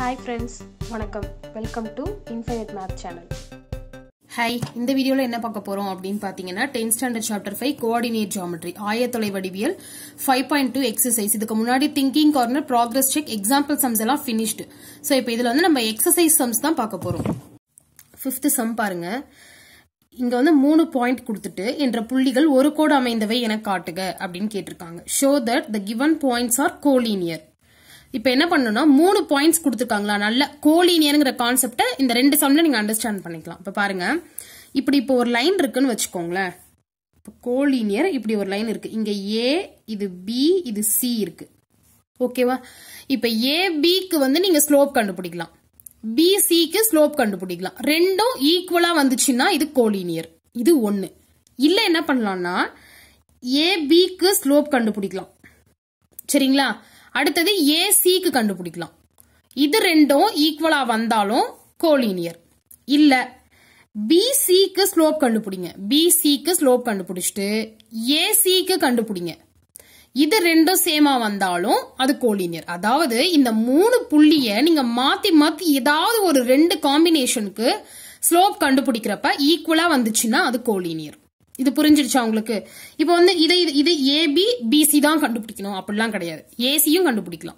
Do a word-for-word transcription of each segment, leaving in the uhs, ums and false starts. Hi friends, வணக்கம். Welcome to Infinite Math channel. Hi, in this video, we will talk about tenth standard chapter five coordinate geometry. Ayatholai Vadiviyal five point two exercise. This is thinking corner, progress check, example sums are finished. So, now we will talk exercise sums. fifth sum parunga. இங்க வந்து மூணு point கொடுத்துட்டு என்ற புள்ளிகள் ஒரு கோடு அமைந்தவை என காட்டுக அப்படினு கேட்டிருக்காங்க. Show that the given points are collinear. இப்போ என்ன பண்ணனும்னா மூணு பாயிண்ட்ஸ் கொடுத்திருக்காங்களா நல்ல கோலினியர்ங்கற கான்செப்ட் இந்த ரெண்டு சம்ல நீங்க அண்டர்ஸ்டாண்ட் பண்ணிக்கலாம். இப்போ பாருங்க. இப்படி இப்போ ஒரு லைன் இருக்குன்னு வெச்சுக்கோங்களே. இப்போ கோலினியர் இப்படி ஒரு லைன் இருக்கு. இங்க A இது B இது C இருக்கு. ஓகேவா? இப்போ A B க்கு வந்து நீங்க ஸ்லோப் கண்டுபிடிக்கலாம். B C க்கு ஸ்லோப் கண்டுபிடிக்கலாம். ரெண்டும் ஈக்குவலா வந்துச்சுனா இது கோலினியர். இது one. இல்ல என்ன பண்ணலாம்னா A B க்கு ஸ்லோப் கண்டுபிடிக்கலாம். சரிங்களா? அடுத்து A C க்கு கண்டுபிடிக்கலாம். இது ரெண்டும் ஈக்குவலா வந்தாலும் கோலினியர். இல்ல B C க்கு ஸ்லோப் கண்டுபிடிங்க. B C க்கு ஸ்லோப் கண்டுபிடிச்சிட்டு A C க்கு கண்டுபிடிங்க. இது ரெண்டும் சேமா வந்தாலும் அது கோலினியர். அதாவது இந்த மூணு புள்ளியை நீங்க மாத்தி மாத்தி ஏதாவது ஒரு ரெண்டு காம்பினேஷனுக்கு ஸ்லோப் கண்டுபிடிக்கிறப்ப ஈக்குவலா வந்துச்சுன்னா அது கோலினியர். இது புரிஞ்சிருச்சா உங்களுக்கு? இப்போ வந்து இது இது A B B C தான் கண்டுபிடிக்கணும் அப்படிலாம் கிடையாது. A C யும் கண்டுபிடிக்கலாம்.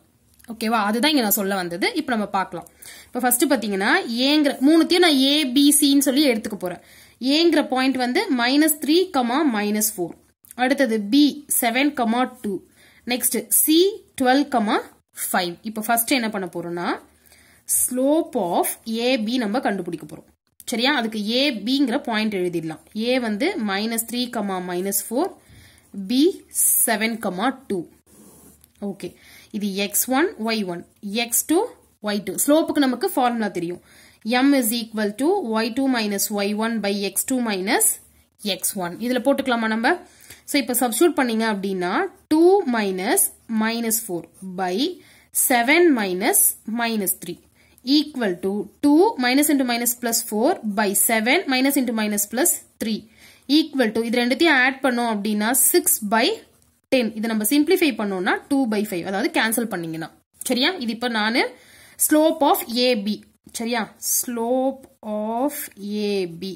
ஓகேவா? அதுதான் இங்க நான் சொல்ல வந்தது. இப்போ நம்ம பார்க்கலாம். இப்போ ஃபர்ஸ்ட் பாத்தீங்கன்னா ஏங்கற மூணுத்தையும் நான் A B C ன்னு சொல்லி எடுத்துக்க போறேன். ஏங்கற பாயிண்ட் வந்து minus three, minus four. அடுத்தது B seven, two. Next C twelve, five. இப்போ ஃபர்ஸ்ட் என்ன பண்ண போறோம்னா ஸ்லோப் ஆஃப் A B நம்ம கண்டுபிடிக்க போறோம். சரியா? அதுக்கு A Bங்கற பாயிண்ட் எழுதிடலாம். A வந்து minus three, minus four, B seven, two. Okay. இது x one, y one, x two, y two. ஸ்லோப்புக்கு நமக்கு ஃபார்முலா தெரியும். M is equal to y two minus y one by x two minus x one. இதில போட்டுக்கலாமா நம்ம? So, இப்ப substitute பண்ணிங்க அப்படின்னா two minus minus four by seven minus minus three equal to two minus into minus plus four by seven minus into minus plus three equal to, இது ரெண்டுத்தையும் add பண்ணோம் அப்படின்னா six by ten. இது நம்ம simplify பண்ணோம்னா two by five. அதாவது cancel பண்ணிங்கனா. சரியா? இது இப்ப நான் slope of A B. சரியா? slope of A B.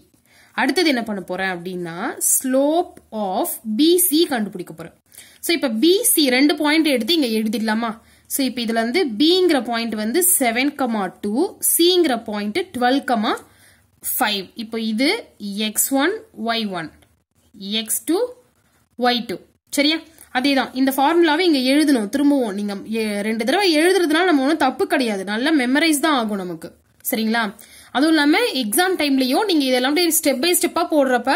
அடுத்தது என்ன பண்ண போறேன் அப்படின்னா ஸ்லோப் ஆஃப் B C கண்டுபிடிக்க போறேன். சோ இப்ப B C ரெண்டு பாயிண்ட் எடுத்து இங்க எழுதிடலாமா? சோ இப்ப இதுல இருந்து Bங்கற பாயிண்ட் வந்து seven, two, Cங்கற பாயிண்ட் twelve, five. இப்போ இது x one y one, x two y two. சரியா? அதேதான் இந்த ஃபார்முலாவை இங்க எழுதணும். திரும்பவும் நீங்க ரெண்டு தடவை எழுதுறதுனால நம்ம ஒன்னும் தப்பு கிடையாது. நல்லா மெமரைஸ் தான் ஆகும் நமக்கு. சரிங்களா? அதுவும் இல்லாம எக்ஸாம் டைம்லயோ நீங்க இதெல்லாம் ஸ்டெப் பை ஸ்டெப்பா போடுறப்ப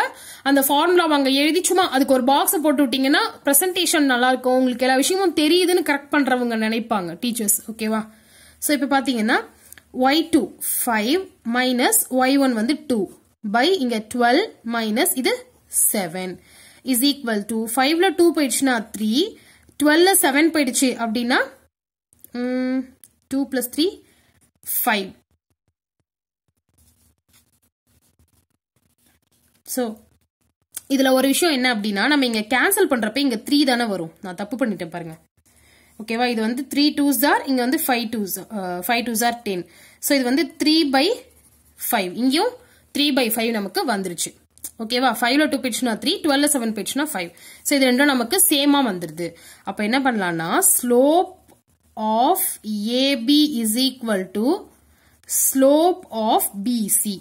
அந்த ஃபார்முலா வாங்க எழுதி சும்மா அதுக்கு ஒரு பாக்ஸ் போட்டு விட்டீங்கன்னா பிரசன்டேஷன் நல்லா இருக்கும். உங்களுக்கு எல்லா விஷயமும் தெரியுதுன்னு கரெக்ட் பண்றவங்க நினைப்பாங்க டீச்சர்ஸ். ஓகேவா? சோ இப்ப பாத்தீங்கன்னா y two, five minus y one வந்து two by இங்க twelve minus இது seven is equal to five ல two போயிடுச்சுன்னா three, twelve ல seven போயிடுச்சு அப்படின்னா two plus three, five. So, இதில ஒரு விஷயம் என்ன அப்படின்னா நம்ம இங்க கேன்சல் பண்றப்ப இங்க three தான வரும். நான் தப்பு பண்ணிட்டேன் பாருங்க. ஓகேவா? இது வந்து three twos are, இங்க வந்து five twos are ten. So, இது வந்து three by five. இங்கேயும் three by five நமக்கு வந்துருச்சு. ஓகேவா? five ல two பேச்சுனா three, twelve ல seven பேச்சுனா five. So, இது ரெண்டும் நமக்கு சேமா வந்துருது. அப்ப என்ன பண்ணலாம்னா slope of A B is equal to slope of B C.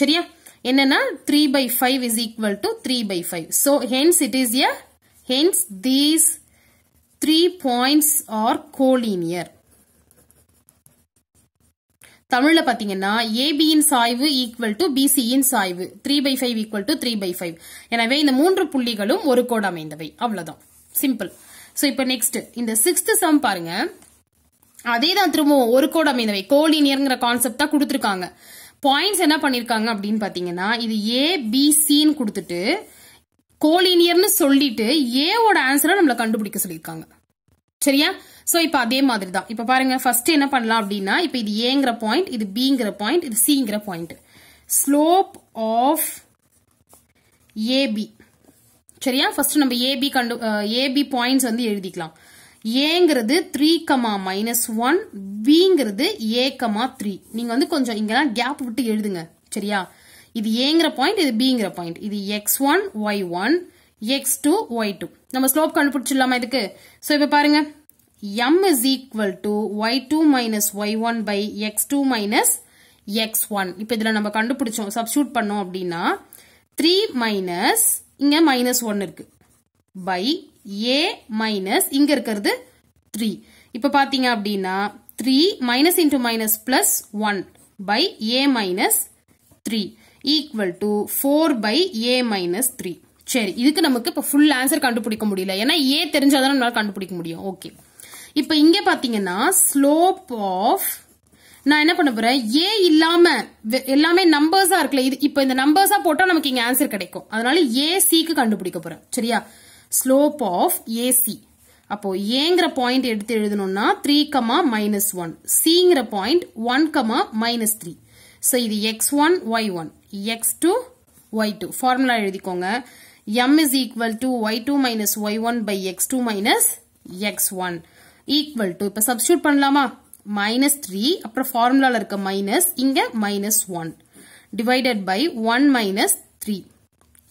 சரியா? என்னன்னா three by five is equal to three by five. So, hence it is a, hence these three points are collinear. தமிழ்ல பாத்தீங்கன்னா A B இன் சாய்வு equal to B C இன் சாய்வு three by five equal to three by five. எனவே இந்த மூன்று புள்ளிகளும் ஒரு கோடு அமைந்தவை. அவ்வளவுதான். சிம்பிள். சோ இப்ப நெக்ஸ்ட் இந்த sixth சம் பாருங்க. அதேதான் திரும்பவும் ஒரு கோடு அமைந்தவை. கோலினியர்ங்கற கான்செப்ட் தான் கொடுத்திருக்காங்க. பாயிண்ட்ஸ் என்ன பண்ணிருக்காங்க அப்படின்னு பாத்தீங்கன்னா இது A B C ன்னு கொடுத்துட்டு கோலினியர்னு சொல்லிட்டு A ஓட ஆன்சரை நம்மள கண்டுபிடிக்க சொல்லிருக்காங்க. சரியா? சோ இப்ப அதே மாதிரி தான். இப்ப பாருங்க ஃபர்ஸ்ட் என்ன பண்ணலாம் அப்படின்னா இப்ப இது Aங்கற பாயிண்ட், இது Bங்கற பாயிண்ட், இது Cங்கற point. Slope of A B. சரியா? ஃபர்ஸ்ட் நம்ம A B கண்டு A B பாயிண்ட்ஸ் வந்து எழுதிக்கலாம். A three, minus one, B A, three. You can see the gap. This is A point, this is B point. This is x one, y one, x two, y two. We will slope. So, now M is equal to y two minus y one by x two minus x one. Now, we will substitute three minus, minus one by A minus three. Now, three minus into minus plus one by A minus three equal to four by A minus three. This is the full answer. Now, A தெரிஞ்சா okay. இப்ப இங்க பாத்தீங்கன்னா slope of நான் என்ன பண்ணப் போறேன் a இல்லாம எல்லாமே நம்பர்ஸா இருக்குல இது இப்போ இந்த நம்பர்ஸா போட்டா நமக்கு இங்க ஆன்சர் கிடைக்கும் அதனால ac க்கு கண்டுபிடிக்க போறேன் சரியா slope of ac அப்போ a ங்கற பாயிண்ட் எடுத்து எழுதணும்னா three, minus one c ங்கற point one, minus three so இது x one y one x two y two formula எழுதிக்கோங்க m is equal to y two minus y one by x two minus x one equal to இப்ப substitute பண்ணலாமா minus three அப்புற formula ல இருக்க minus இங்க minus one divided by one minus three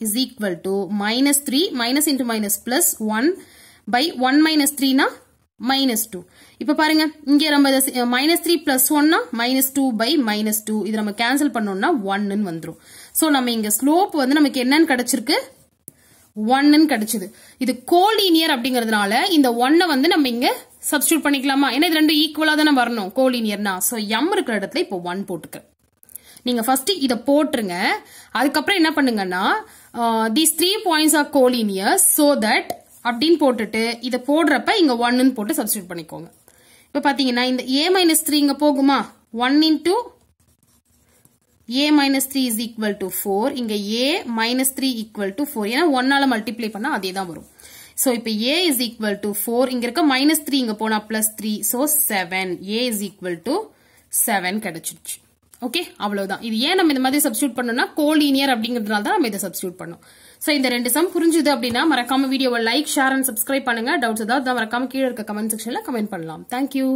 is equal to minus three minus into minus plus one by one minus three னா minus two இப்ப பாருங்க இங்க நம்ம minus three plus one னா minus two by minus two இது நம்ம cancel பண்ணோம்னா one ன்னு வந்துரும் சோ நம்ம இங்க slope வந்து நமக்கு என்னன்னு கிடைச்சிருக்கு one ன்னு கிடைச்சது இது collinear அப்படிங்கிறதுனால இந்த one வந்து நம்ம இங்க substitute பண்ணிக்கலாமா ஏன்னா இது ரெண்டு ஈக்குவலா தான வரணும் கோலினியர்னா சோ m இருக்கிற இடத்துல இப்போ one போட்டுக்க நீங்க ஃபர்ஸ்ட் இத போட்றங்க அதுக்கு அப்புறம் என்ன பண்ணுங்கன்னா these three points are collinear so that அப்படிን போட்டுட்டு இத போடுறப்ப இங்க one ன்னு போட்டு substitute பண்ணிக்கோங்க இப்போ பாத்தீங்கன்னா இந்த a -3 இங்க போகுமா one into a -3 is equal to four இங்க a -3 equal to four ஏன்னா one ஆல மல்டிப்ளை பண்ணா அதே தான் வரும் So, if A is equal to four, இங்க இருக்க minus three, இங்க போனா plus three, so seven. A is equal to seven கிடைச்சிருச்சு. Okay, அவ்வளவுதான். இது ஏன் நம்ம இந்த மாதிரி substitute பண்ணோம்னா collinear அப்படிங்கிறதுனால தான் நம்ம இத substitute பண்ணோம். So, இந்த ரெண்டு சம் புரிஞ்சுது அப்படினா மறக்காம வீடியோவை லைக், ஷேர் and subscribe பண்ணுங்க. டவுட்ஸ் ஏதாவது மறக்காம கீழ இருக்க comment sectionல comment பண்ணலாம். Thank you.